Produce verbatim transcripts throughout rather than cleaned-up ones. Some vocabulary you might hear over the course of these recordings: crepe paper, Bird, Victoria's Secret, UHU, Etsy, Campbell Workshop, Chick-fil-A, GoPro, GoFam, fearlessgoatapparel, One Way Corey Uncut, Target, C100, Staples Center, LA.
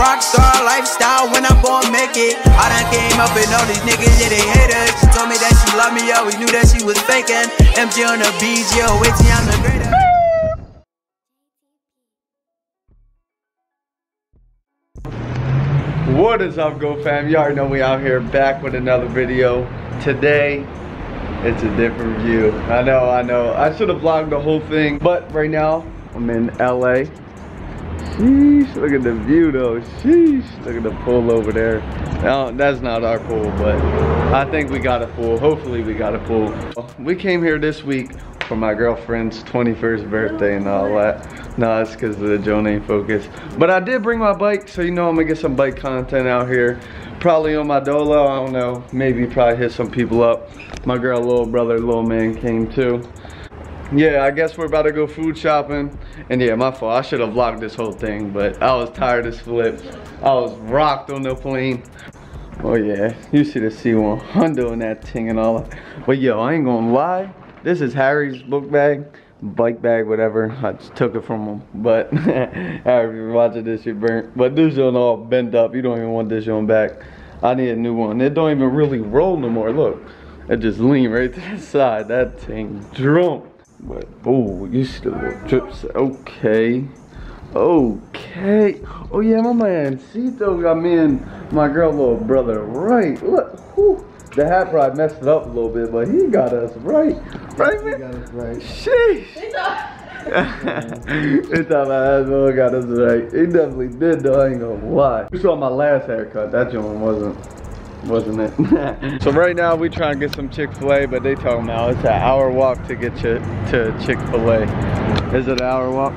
rockstar lifestyle when I'm gon' make it. I done came up and all these niggas, yeah, they haters. She told me that she loved me, always knew that she was faking. M G on the beach, yo, wait till I'm the greater. What is up, Go Fam? You already know we out here back with another video. Today, it's a different view. I know, I know. I should have vlogged the whole thing, but right now, I'm in L A. Sheesh, look at the view though. Sheesh, look at the pool over there. Now, that's not our pool, but I think we got a pool. Hopefully we got a pool. We came here this week for my girlfriend's twenty-first birthday and all that. No, it's because the drone ain't focused. But I did bring my bike, so you know I'm gonna get some bike content out here. Probably on my dolo, I don't know. Maybe probably hit some people up. My girl, little brother, little man came too. Yeah, I guess we're about to go food shopping. And yeah, my fault, I should have vlogged this whole thing, but I was tired as flip. I was rocked on the plane. Oh yeah, you see the C one hundred and that ting and all that. But yo, I ain't gonna lie. This is Harry's book bag, bike bag, whatever. I just took it from him. But Harry, if you're watching this, you're burnt. But this one all bent up. You don't even want this one back. I need a new one. It don't even really roll no more. Look, it just lean right to the side. That thing drunk. But oh, you see the little drips. Okay, okay. Oh yeah, my man Cito got me and my girl little brother right. Look, whoo. The hat probably messed it up a little bit, but he got us right. Right, man? He got us right. Sheesh. It's all. It's all my asshole got us right. He definitely did, though. I ain't gonna lie. You saw my last haircut. That one wasn't, wasn't it? So right now, we trying to get some Chick-fil-A, but they talking about it's an hour walk to get you to Chick-fil-A. Is it an hour walk?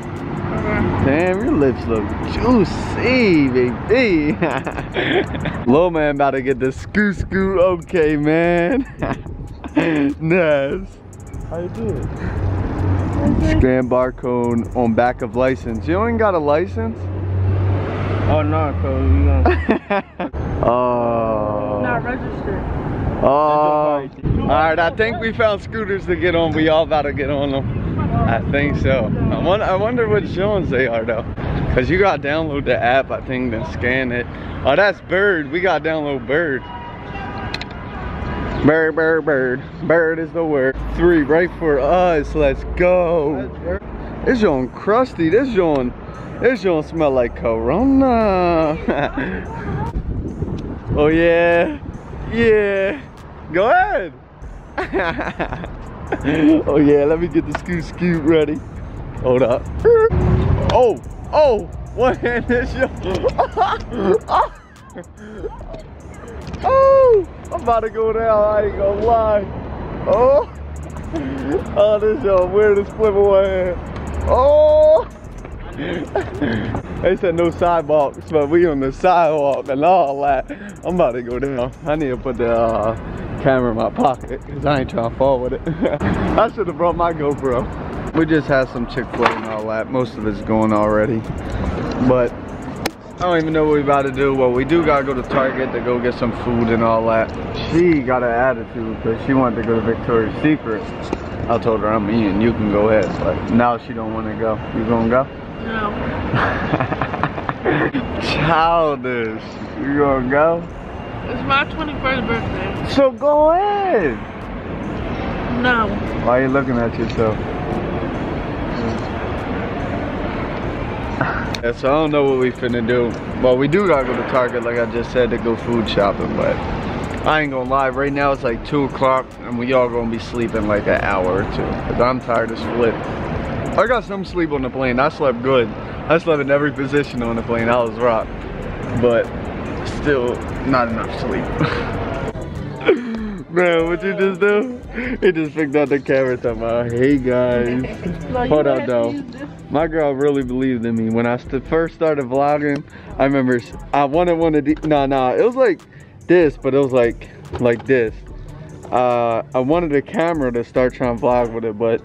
Damn, your lips look juicy, baby. Little man about to get the scoot scoot. Okay, man. Nice. How you doing? Scan barcode on back of license. You ain't got a license? Oh no, cause you don't. Oh. Not registered. Oh. Alright, I think we found scooters to get on. We all about to get on them. I think so. I wonder, I wonder what showings they are though. Cause you gotta download the app, I think, then scan it. Oh, that's Bird. We gotta download Bird. Bird, Bird, Bird. Bird is the word. Three right for us. Let's go. This joint crusty. This joint, this joint smell like Corona. Oh yeah, yeah. Go ahead. Oh yeah, let me get the scoot scoot ready. Hold up. Oh, oh, one hand this yo. Oh, I'm about to go down, I ain't gonna lie. Oh, oh, this yo weird as flip one hand. Oh, they said no sidewalks, but we on the sidewalk and all that. I'm about to go down. I need to put the uh, camera in my pocket because I ain't trying to fall with it. I should have brought my GoPro. We just had some Chick-fil-A and all that. Most of it's going already, but I don't even know what we about to do. Well, we do gotta go to Target to go get some food and all that. She got an attitude because she wanted to go to Victoria's Secret. I told her I'm eating, you can go ahead, but now she don't want to go. You gonna go? No. Childish. You gonna go? It's my twenty-first birthday. So go ahead. No. Why are you looking at yourself? Yeah, so I don't know what we finna do. Well, we do gotta go to Target, like I just said, to go food shopping, but I ain't gonna lie. Right now it's like two o'clock, and we all gonna be sleeping like an hour or two. Because I'm tired as flip. I got some sleep on the plane. I slept good. I slept in every position on the plane. I was rocked. But still not enough sleep. Bro, what you just do? He just picked out the camera talking about, hey guys. Well, hold up though. My girl really believed in me. When I st first started vlogging, I remember I wanted one of these. Nah, nah, it was like this, but it was like, like this. Uh, I wanted a camera to start trying to vlog with it, but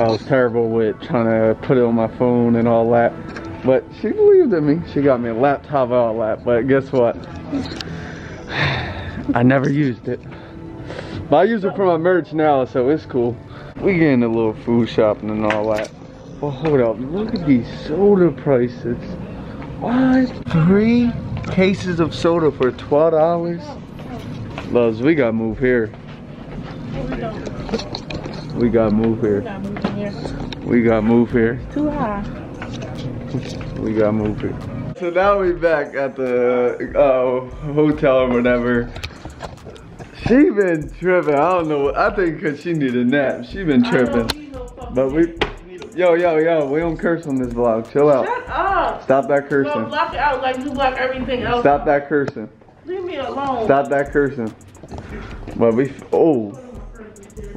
I was terrible with trying to put it on my phone and all that. But she believed in me. She got me a laptop and all that, but guess what? I never used it. But I use it for my merch now, so it's cool. We getting a little food shopping and all that. But hold up, look at these soda prices. What? Three cases of soda for twelve dollars? Loves, we gotta move here. We gotta move here. We gotta move here. Too high. We gotta move here. So now we back at the uh, hotel or whatever. She been tripping. I don't know. I think because she needed a nap. She been tripping. But we, yo, yo, yo, we don't curse on this vlog. Chill out. Shut up. Stop that cursing. Don't block it out like you block everything else. Stop that cursing. Leave me alone. Stop that cursing. But we, oh,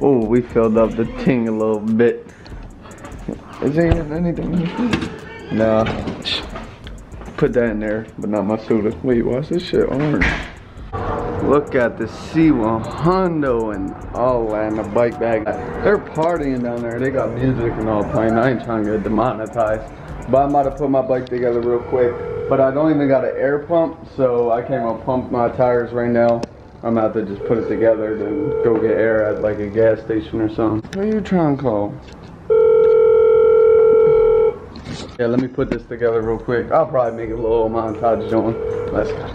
oh, we filled up the ting a little bit. Is there anything? Nah. Put that in there, but not my soda. Wait, watch this shit orange. Look at the C one hundred and all that and the bike bag. They're partying down there. They got music and all playing. I ain't trying to get demonetized. But I'm about to put my bike together real quick. But I don't even got an air pump, so I can't even pump my tires right now. I'm about to just put it together to go get air at like a gas station or something. Who are you trying to call? Yeah, let me put this together real quick. I'll probably make a little montage going. Let's go.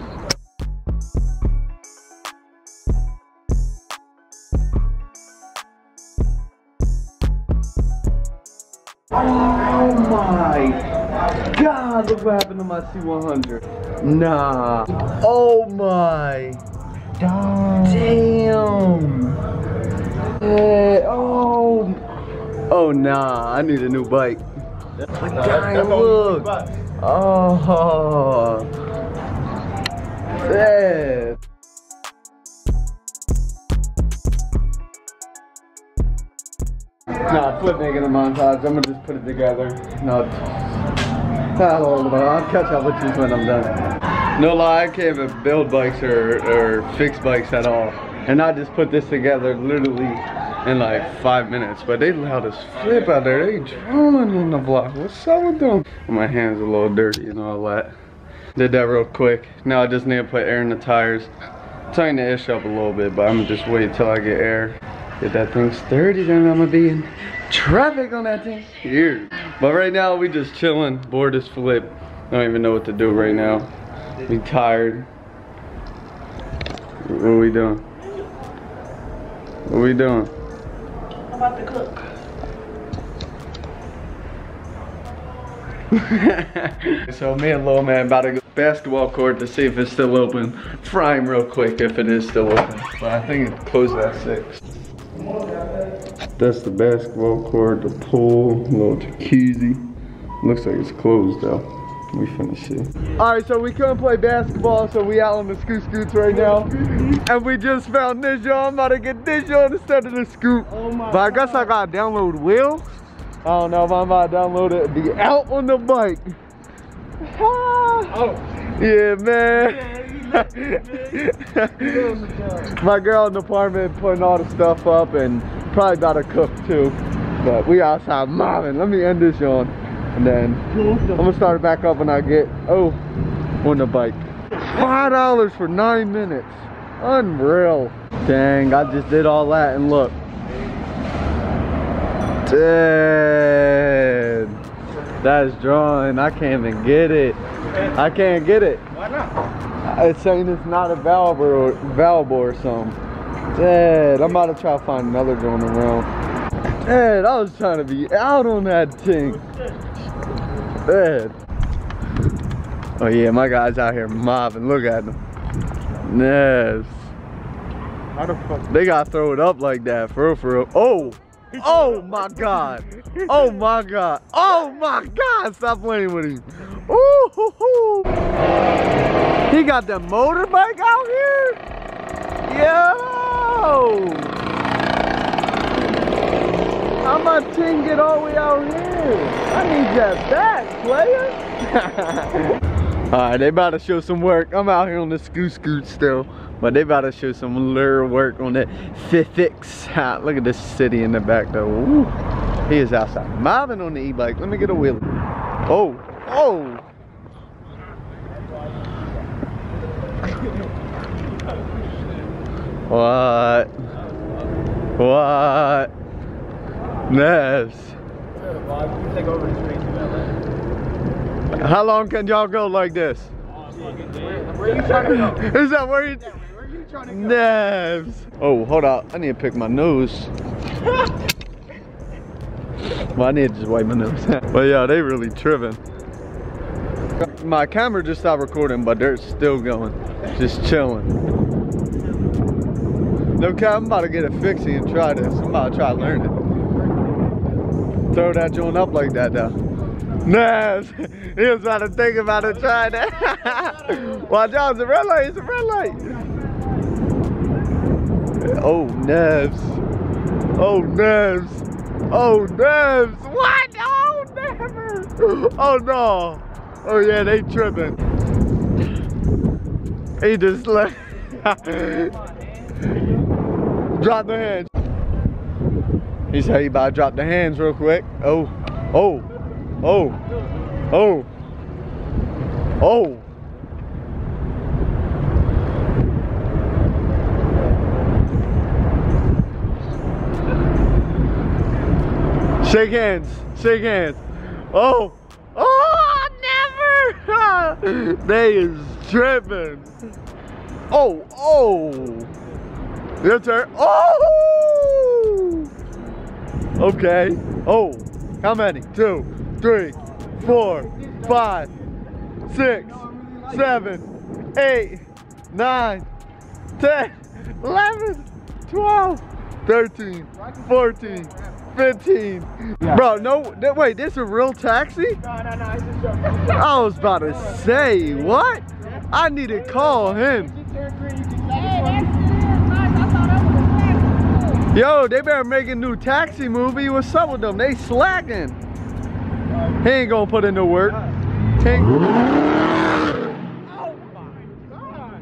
Oh my God, look what happened to my C one hundred. Nah. Oh my. Damn. Hey, oh. Oh nah, I need a new bike. But damn, look. Oh. Yeah. Nah, flip making a montage. I'm gonna just put it together. No, I'll catch up with you when I'm done. No lie, I can't even build bikes or, or fix bikes at all. And I just put this together literally in like five minutes. But they loud as flip out there. They drowning on the block. What's up with them? My hands are a little dirty and all that. Did that real quick. Now I just need to put air in the tires. Tighten the ish up a little bit, but I'm gonna just wait till I get air. If that thing's sturdy, then I'm gonna be in traffic on that thing. Here. But right now, we just chilling. Board is flipped. I don't even know what to do right now. We tired. What are we doing? What are we doing? I'm about to cook. So me and Lil Man about to go to the basketball court to see if it's still open. Fry him real quick if it is still open. But I think it closes at six. That's the basketball court, the pool, little jacuzzi. Looks like it's closed though. We finna see. Alright, so we couldn't play basketball, so we out on the scoot scoots right now. And we just found this, y'all. I'm about to get this, y'all, instead of the scoot. Oh my but I guess God. I gotta download wheels. I don't know if I'm about to download it. Be out on the bike. Oh. Yeah, man. Yeah. My girl in the apartment putting all the stuff up and probably about to cook too. But we outside mobbing. Let me end this yawn. And then I'm gonna start it back up when I get oh on the bike. Five dollars for nine minutes. Unreal. Dang, I just did all that and look. Dang. That's drawing. I can't even get it. I can't get it. Why not? It's saying it's not a valve or, valve or something. Dad, I'm about to try to find another going around. Dad, I was trying to be out on that thing. Dad. Oh yeah, my guy's out here mobbing. Look at them. Yes. How the fuck? They gotta throw it up like that, for real, for real. Oh! Oh my God. Oh my God. Oh my God. Stop playing with him. Ooh, hoo, hoo. He got the motorbike out here? Yo! How my team get all the way out here? I need that back, player. Alright, they about to show some work. I'm out here on the scoot scoot still. But they about to show some lure work on that fix. Look at this city in the back though. Ooh. He is outside mobbing on the e-bike. Let me get a wheelie. Oh, oh. What? What? Ness. How long can y'all go like this? Oh, where, where are you trying to go? Is that where you? Yeah, where are you trying to go? Nabs. Oh, hold up. I need to pick my nose. Well, I need to just wipe my nose. But yeah, they really tripping. My camera just stopped recording, but they're still going. Just chilling. No cap, I'm about to get a fixie and try this. I'm about to try to learn it. Throw that joint up like that though. Nice. He was about to think about it, try that. Watch out, it's a red light, it's a red light. Oh, Nevs. Oh, Nevs. Oh, Nevs. What? Oh, never. Oh, no. Oh yeah, they tripping. He just left. Drop the hands. He said he about to drop the hands real quick. Oh, oh, oh, oh, oh. Shake hands, shake hands. Oh, oh. They is tripping. Oh, oh. Your turn. Oh. Okay. Oh. How many? Two, three, four, five, six, seven, eight, nine, ten, eleven, twelve, thirteen, fourteen. fifteen. Yeah. Bro, no, no, wait, this is a real taxi? No, no, no, it's a joke. I was about to say, what? I need to call him. Yo, they better make a new taxi movie. What's up with them? They slacking. He ain't gonna put in no work. Oh my God.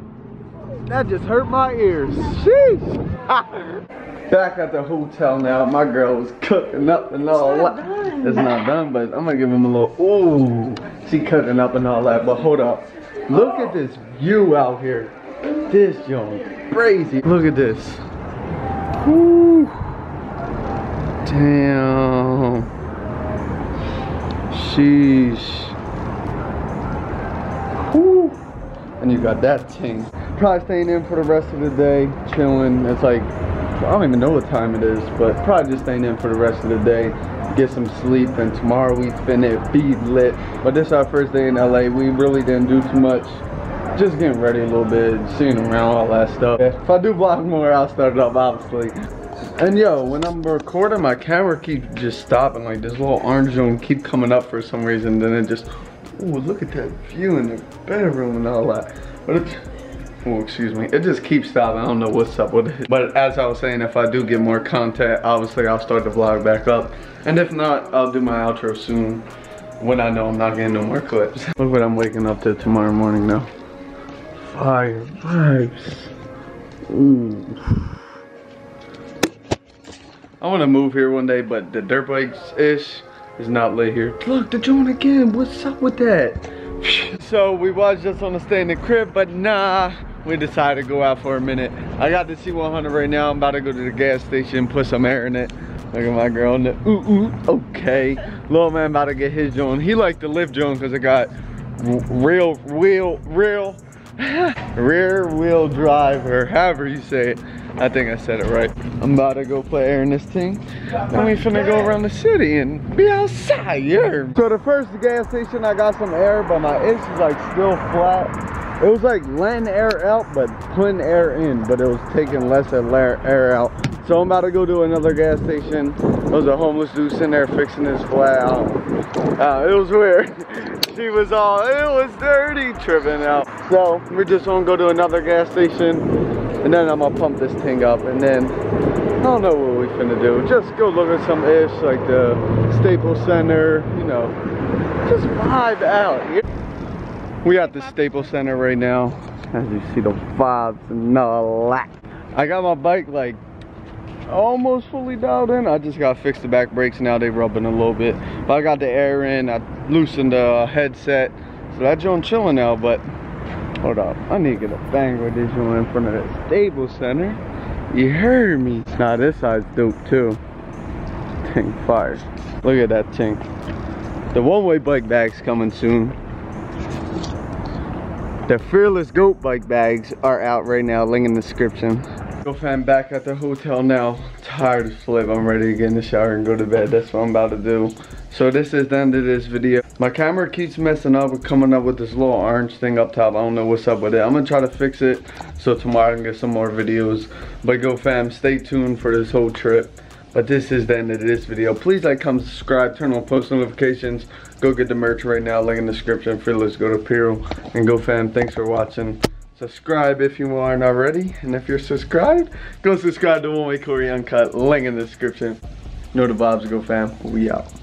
That just hurt my ears. Sheesh. Back at the hotel now, my girl was cooking up and all that. It's not done, but I'm gonna give him a little, ooh. She cooking up and all that, but hold up. Look at this view out here. This joint crazy. Look at this. Woo. Damn. Sheesh. Woo. And you got that ting. Probably staying in for the rest of the day, chilling. It's like, I don't even know what time it is, but probably just staying in for the rest of the day, get some sleep, and tomorrow we finna be lit. But this is our first day in L A. We really didn't do too much. Just getting ready a little bit, seeing around, all that stuff. If I do vlog more, I'll start it up, obviously. And yo, when I'm recording, my camera keeps just stopping. Like this little orange zone keep coming up for some reason. Then it just, ooh, look at that view in the bedroom and all that. But it's, oh, excuse me. It just keeps stopping. I don't know what's up with it. But as I was saying, if I do get more content, obviously I'll start the vlog back up. And if not, I'll do my outro soon when I know I'm not getting no more clips. Look what I'm waking up to tomorrow morning now. Fire vibes. Ooh. I want to move here one day, but the dirt bikes-ish is not lit here. Look, the joint again. What's up with that? So we was just on the stay in the crib, but nah, we decided to go out for a minute. I got the C one hundred right now. I'm about to go to the gas station, put some air in it. Look at my girl in the ooh ooh. Okay, little man about to get his joint. He liked the lift joint because it got real, real, real rear wheel drive, or however you say it. I think I said it right. I'm about to go play air in this thing, and we finna go around the city and be outside here. So the first gas station, I got some air, but my itch is like still flat. It was like letting air out, but putting air in, but it was taking less of air out. So I'm about to go to another gas station. There was a homeless dude sitting there fixing his flat out. Uh, it was weird. She was all, it was dirty, tripping out. So we're just gonna go to another gas station. And then I'm gonna pump this thing up, and then I don't know what we finna do. Just go look at some ish, like the Staples Center, you know, just vibe out. We at the Staples Center right now, as you see the vibes and all that. I got my bike like almost fully dialed in. I just gotta fix the back brakes now; they rubbing a little bit. But I got the air in. I loosened the headset, so that joint chilling now, but. Hold up, I need to get a bang with this one in front of the Staples Center. You heard me. Nah, this side's dope too. Tank fire. Look at that tank. The one-way bike bag's coming soon. The Fearless Goat bike bags are out right now, link in the description. GoFam back at the hotel now, tired as flip. I'm ready to get in the shower and go to bed. That's what I'm about to do. So this is the end of this video. My camera keeps messing up with coming up with this little orange thing up top. I don't know what's up with it. I'm gonna try to fix it so tomorrow I can get some more videos. But GoFam, stay tuned for this whole trip. But this is the end of this video. Please like, comment, subscribe, turn on post notifications. Go get the merch right now, link in the description. Fearless Goat Apparel. And GoFam, thanks for watching. Subscribe if you aren't already. And if you're subscribed, go subscribe to One Way Corey Uncut. Link in the description. Know the vibes, GoFam. We out.